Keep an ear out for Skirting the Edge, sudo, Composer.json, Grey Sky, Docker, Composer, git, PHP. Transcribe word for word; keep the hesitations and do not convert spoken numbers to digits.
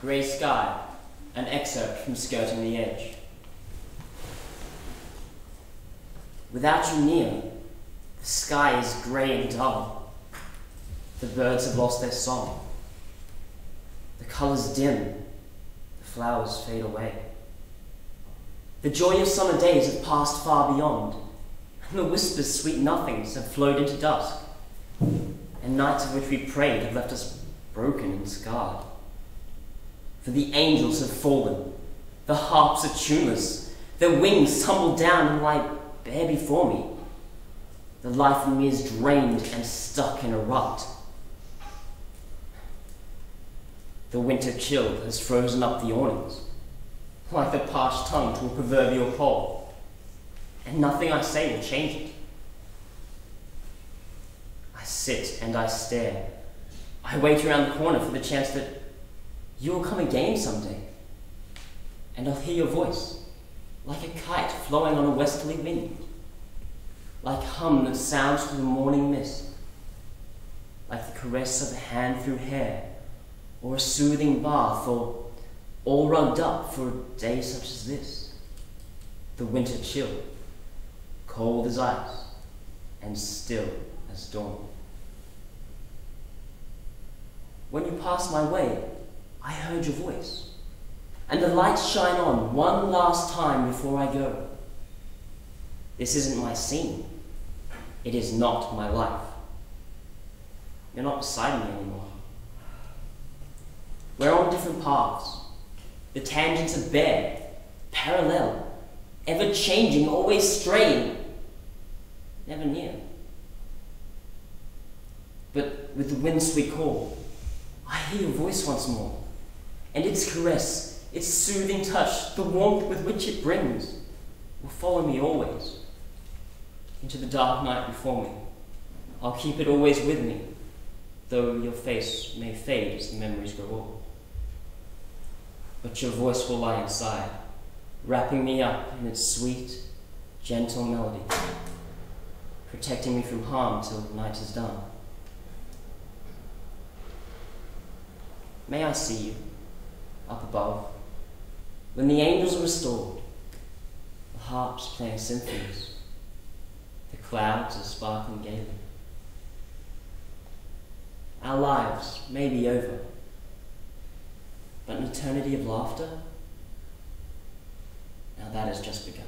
Grey Sky, an excerpt from Skirting the Edge. Without you near, the sky is grey and dull. The birds have lost their song. The colours dim, the flowers fade away. The joy of summer days have passed far beyond, and the whispers, sweet nothings, have flowed into dusk, and nights of which we prayed have left us broken and scarred. For the angels have fallen, the harps are tuneless, their wings tumble down and lie bare before me. The life in me is drained and stuck in a rut. The winter chill has frozen up the awnings, like the parched tongue to a proverbial pole, and nothing I say will change it. I sit and I stare. I wait around the corner for the chance that you will come again someday, and I'll hear your voice, like a kite flowing on a westerly wind, like hum that sounds through the morning mist, like the caress of a hand through hair, or a soothing bath, or all rubbed up for a day such as this. The winter chill, cold as ice, and still as dawn. When you pass my way, I heard your voice, and the lights shine on one last time before I go. This isn't my scene. It is not my life. You're not beside me anymore. We're on different paths. The tangents are bare, parallel, ever-changing, always straying, never near. But with the wind's sweet call, I hear your voice once more, and its caress, its soothing touch, the warmth with which it brings, will follow me always. Into the dark night before me, I'll keep it always with me, though your face may fade as the memories grow old. But your voice will lie inside, wrapping me up in its sweet, gentle melody, protecting me from harm till night is done. May I see you up above, when the angels are restored, the harps playing symphonies, the clouds are sparkling gaily. Our lives may be over, but an eternity of laughter? Now that has just begun.